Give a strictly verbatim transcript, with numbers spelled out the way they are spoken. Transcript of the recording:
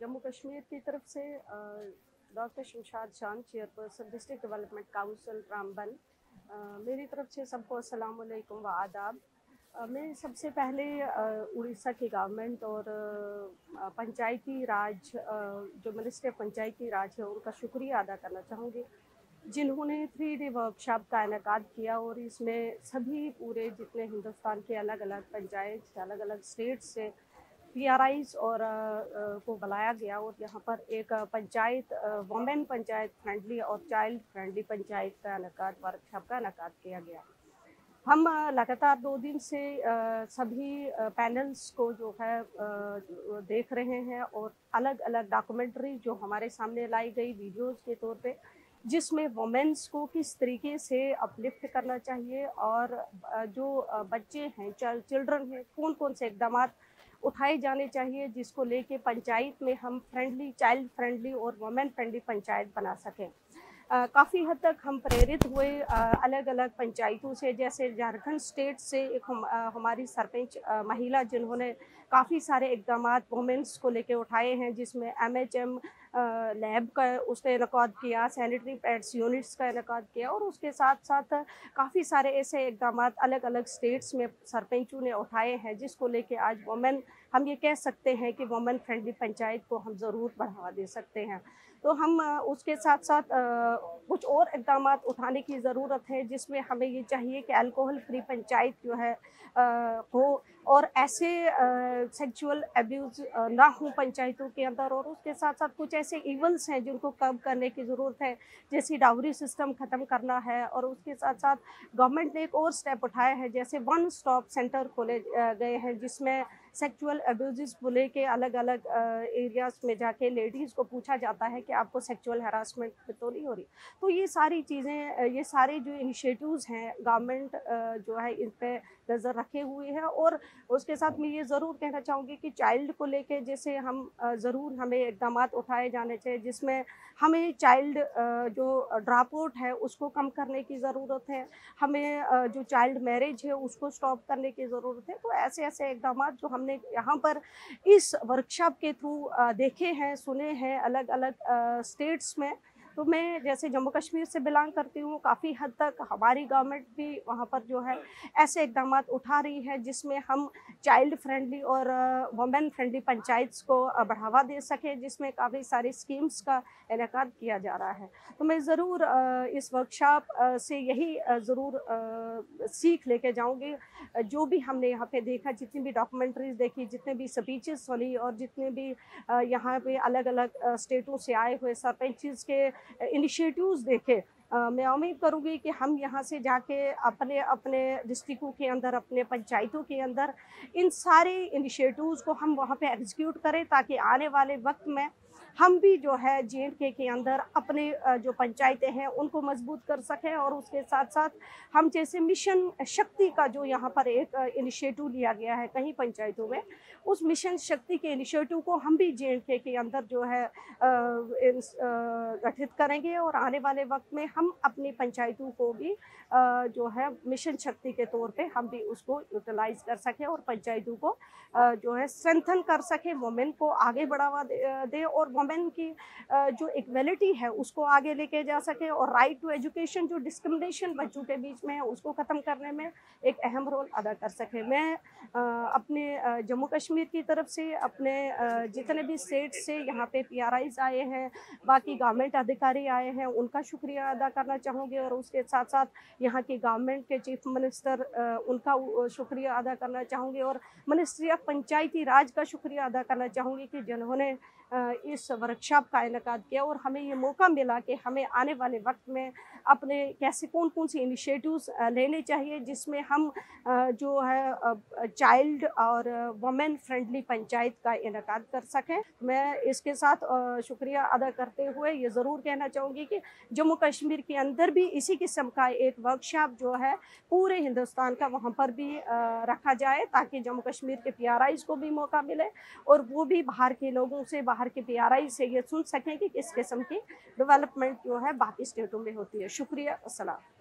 जम्मू कश्मीर की तरफ से doctor Shamshad Jan, chairperson district development council Ramban, मेरी तरफ से सबको अस्सलाम वालेकुम व आदाब। मैं सबसे पहले उड़ीसा की गवर्नमेंट और पंचायती राज जो मिनिस्ट्री ऑफ पंचायती राज है उनका शुक्रिया अदा करना चाहूँगी, जिन्होंने थ्री डे वर्कशॉप का इनेकाद किया और इसमें सभी पूरे जितने हिंदुस्तान के अलग अलग पंचायत, अलग अलग स्टेट से पी आर आईज और आ, को बुलाया गया और यहाँ पर एक पंचायत वोमेन पंचायत फ्रेंडली और चाइल्ड फ्रेंडली पंचायत का इनेकाद वर्कशॉप का इनेकाद किया गया। हम लगातार दो दिन से आ, सभी पैनल्स को जो है आ, देख रहे हैं और अलग अलग डॉक्यूमेंट्री जो हमारे सामने लाई गई वीडियोज़ के तौर पे, जिसमें वोमेंस को किस तरीके से अपलिफ्ट करना चाहिए और जो बच्चे हैं चिल्ड्रन हैं कौन कौन से इकदाम उठाए जाने चाहिए जिसको लेके पंचायत में हम फ्रेंडली, चाइल्ड फ्रेंडली और वुमेन फ्रेंडली पंचायत बना सकें। काफ़ी हद तक हम प्रेरित हुए आ, अलग अलग पंचायतों से, जैसे झारखंड स्टेट से एक हम, आ, हमारी सरपंच महिला जिन्होंने काफ़ी सारे इकदाम वुमेंस को लेके उठाए हैं, जिसमें एम एच एम लैब का उसने इनकाद किया, सैनिटरी पैड्स यूनिट्स का इनकाद किया और उसके साथ साथ काफ़ी सारे ऐसे इकदाम अलग अलग स्टेट्स में सरपंचों ने उठाए हैं, जिसको लेके आज वुमेन हम ये कह सकते हैं कि वुमेन फ्रेंडली पंचायत को हम ज़रूर बढ़ावा दे सकते हैं। तो हम उसके साथ साथ कुछ और इकदाम उठाने की ज़रूरत है, जिसमें हमें ये चाहिए कि अल्कोहल फ्री पंचायत जो है हो और ऐसे सेक्सुअल एब्यूज़ ना हो पंचायतों के अंदर। और उसके साथ साथ कुछ ऐसे इवल्स हैं जिनको कम करने की ज़रूरत है, जैसे डाउरी सिस्टम ख़त्म करना है। और उसके साथ साथ गवर्नमेंट ने एक और स्टेप उठाया है, जैसे वन स्टॉप सेंटर खोले गए हैं जिसमें सेक्सुअल एब्यूज़ को लेके अलग अलग एरियाज़ में जाके लेडीज़ को पूछा जाता है कि आपको सेक्सुअल हरासमेंट तो नहीं हो रही। तो ये सारी चीज़ें, ये सारे जो इनिशिएटिव्स हैं गवर्नमेंट जो है इन पर नज़र रखे हुए हैं। और उसके साथ मैं ये ज़रूर कहना चाहूँगी कि चाइल्ड को लेके जैसे हम ज़रूर हमें इकदाम उठाए जाने चाहिए, जिसमें हमें चाइल्ड जो ड्रॉप आउट है उसको कम करने की ज़रूरत है, हमें जो चाइल्ड मैरिज है उसको स्टॉप करने की ज़रूरत है। तो ऐसे ऐसे इकदाम जो हमने यहाँ पर इस वर्कशॉप के थ्रू देखे हैं, सुने हैं अलग अलग स्टेट्स में। तो मैं जैसे जम्मू कश्मीर से बिलोंग करती हूँ, काफ़ी हद तक हमारी गवर्नमेंट भी वहाँ पर जो है ऐसे इकदाम उठा रही है जिसमें हम चाइल्ड फ्रेंडली और वुमेन फ्रेंडली पंचायत्स को बढ़ावा दे सकें, जिसमें काफ़ी सारी स्कीम्स का इनेकाद किया जा रहा है। तो मैं ज़रूर इस वर्कशॉप से यही ज़रूर सीख लेके जाऊँगी, जो भी हमने यहाँ पर देखा, जितनी भी डॉक्यूमेंट्रीज देखी, जितने भी स्पीचेस सुनी और जितने भी यहाँ पर अलग अलग स्टेटों से आए हुए सरपंचेस के इनिशिएटिव्स देखे। आ, मैं उम्मीद करूंगी कि हम यहाँ से जाके अपने अपने डिस्ट्रिक्टों के अंदर, अपने पंचायतों के अंदर इन सारे इनिशिएटिव्स को हम वहाँ पे एग्जीक्यूट करें, ताकि आने वाले वक्त में हम भी जो है जे एंड के के अंदर अपने जो पंचायतें हैं उनको मजबूत कर सकें। और उसके साथ साथ हम जैसे मिशन शक्ति का जो यहाँ पर एक इनिशिएटिव लिया गया है कई पंचायतों में, उस मिशन शक्ति के इनिशिएटिव को हम भी जे एंड के के अंदर जो है गठित करेंगे और आने वाले वक्त में हम अपनी पंचायतों को भी जो है मिशन शक्ति के तौर पे हम भी उसको यूटिलाइज कर सकें और पंचायतों को जो है स्ट्रेंथन कर सकें, वुमेन को आगे बढ़ावा दे और वुमेन की जो इक्वलिटी है उसको आगे लेके जा सके और राइट टू एजुकेशन जो डिस्क्रिमिनेशन बच्चों के बीच में है उसको ख़त्म करने में एक अहम रोल अदा कर सके। मैं अपने जम्मू कश्मीर की तरफ से, अपने जितने भी स्टेट से यहाँ पे पी आर आईज आए हैं, बाकी गवर्नमेंट अधिकारी आए हैं, उनका शुक्रिया अदा करना चाहूँगी। और उसके साथ साथ यहाँ की गवर्नमेंट के चीफ मिनिस्टर, उनका शुक्रिया अदा करना चाहूँगी और मिनिस्ट्री ऑफ पंचायती राज का शुक्रिया अदा करना चाहूँगी कि जिन्होंने इस वर्कशॉप का इनेकाद किया और हमें ये मौका मिला कि हमें आने वाले वक्त में अपने कैसे कौन कौन से इनिशिएटिव्स लेने चाहिए, जिसमें हम जो है चाइल्ड और वुमेन फ्रेंडली पंचायत का इनेकाद कर सकें। मैं इसके साथ शुक्रिया अदा करते हुए ये ज़रूर कहना चाहूँगी कि जम्मू कश्मीर के अंदर भी इसी किस्म का एक वर्कशॉप जो है पूरे हिंदुस्तान का वहाँ पर भी रखा जाए, ताकि जम्मू कश्मीर के पी आर आईज़ को भी मौका मिले और वो भी बाहर के लोगों से, बाहर के पी आर आई से ये सुन सकें कि किस किस्म की डेवलपमेंट जो है बाकी स्टेटों में होती है। शुक्रिया, अस्सलाम।